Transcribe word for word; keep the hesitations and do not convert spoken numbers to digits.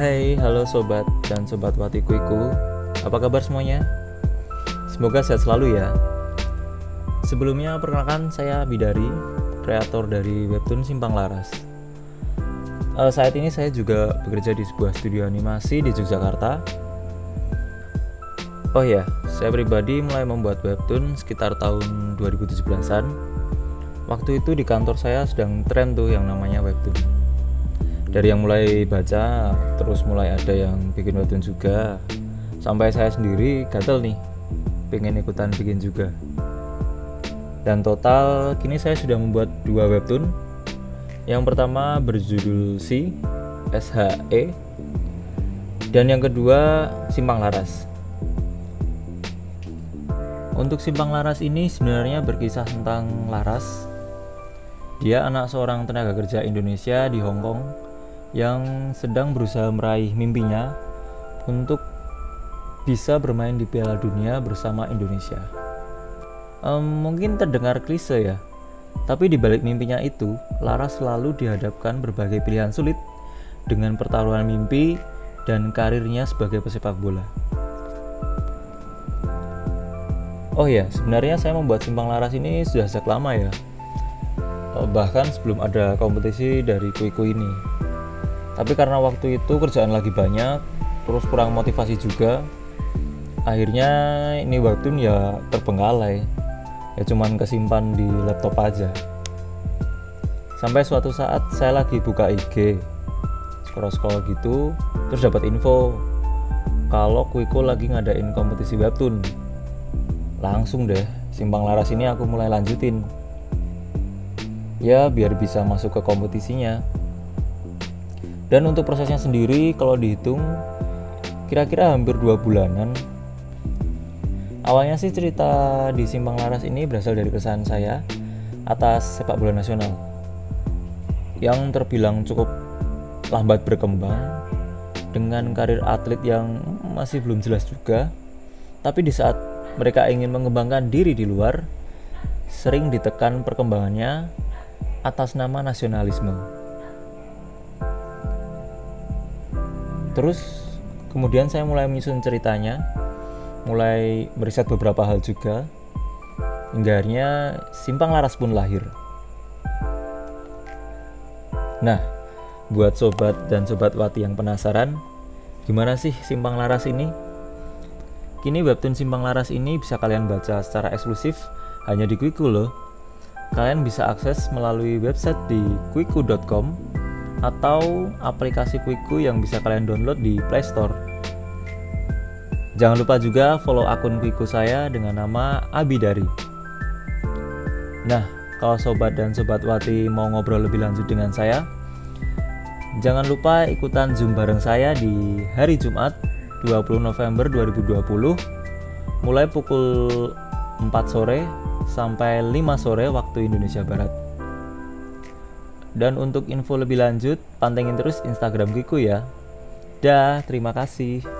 Hai, halo sobat dan sobat wati Kwikku. Apa kabar semuanya? Semoga sehat selalu ya. Sebelumnya perkenalkan, saya Bidari, kreator dari Webtoon Simpang Laras. Uh, saat ini saya juga bekerja di sebuah studio animasi di Yogyakarta. Oh ya, saya pribadi mulai membuat webtoon sekitar tahun dua ribu tujuh belasan. Waktu itu di kantor saya sedang tren tuh yang namanya webtoon. Dari yang mulai baca, terus mulai ada yang bikin webtoon juga. Sampai saya sendiri gatel nih, pengen ikutan bikin juga. Dan total kini saya sudah membuat dua webtoon. Yang pertama berjudul Si, S H E, dan yang kedua Simpang Laras. Untuk Simpang Laras ini sebenarnya berkisah tentang Laras. Dia anak seorang tenaga kerja Indonesia di Hong Kong yang sedang berusaha meraih mimpinya untuk bisa bermain di Piala Dunia bersama Indonesia. Ehm, mungkin terdengar klise ya. Tapi di balik mimpinya itu, Laras selalu dihadapkan berbagai pilihan sulit dengan pertaruhan mimpi dan karirnya sebagai pesepak bola. Oh ya, sebenarnya saya membuat Simpang Laras ini sudah sejak lama ya. Bahkan sebelum ada kompetisi dari Kwikku ini. Tapi karena waktu itu kerjaan lagi banyak, terus kurang motivasi juga, akhirnya ini webtoon ya terbengkalai. Ya cuman kesimpan di laptop aja. Sampai suatu saat saya lagi buka I G, scroll-scroll gitu, terus dapat info kalau Kwikku lagi ngadain kompetisi webtoon. Langsung deh, Simpang Laras ini aku mulai lanjutin. Ya biar bisa masuk ke kompetisinya. Dan untuk prosesnya sendiri kalau dihitung kira-kira hampir dua bulanan. Awalnya sih cerita di Simpang Laras ini berasal dari keresahan saya atas sepak bola nasional yang terbilang cukup lambat berkembang dengan karir atlet yang masih belum jelas juga. Tapi di saat mereka ingin mengembangkan diri di luar, sering ditekan perkembangannya atas nama nasionalisme. Terus kemudian saya mulai menyusun ceritanya, mulai meriset beberapa hal juga, hingga akhirnya Simpang Laras pun lahir. Nah, buat sobat dan sobat wati yang penasaran, gimana sih Simpang Laras ini? Kini webtoon Simpang Laras ini bisa kalian baca secara eksklusif hanya di Kwikku loh. Kalian bisa akses melalui website di kwikku dot com atau aplikasi Kwikku yang bisa kalian download di Play Store. Jangan lupa juga follow akun Kwikku saya dengan nama Abidari. Nah, kalau sobat dan sobat wati mau ngobrol lebih lanjut dengan saya, jangan lupa ikutan Zoom bareng saya di hari Jumat dua puluh November dua ribu dua puluh mulai pukul empat sore sampai lima sore waktu Indonesia Barat. Dan untuk info lebih lanjut, pantengin terus Instagram Kwikku ya. Dah, terima kasih.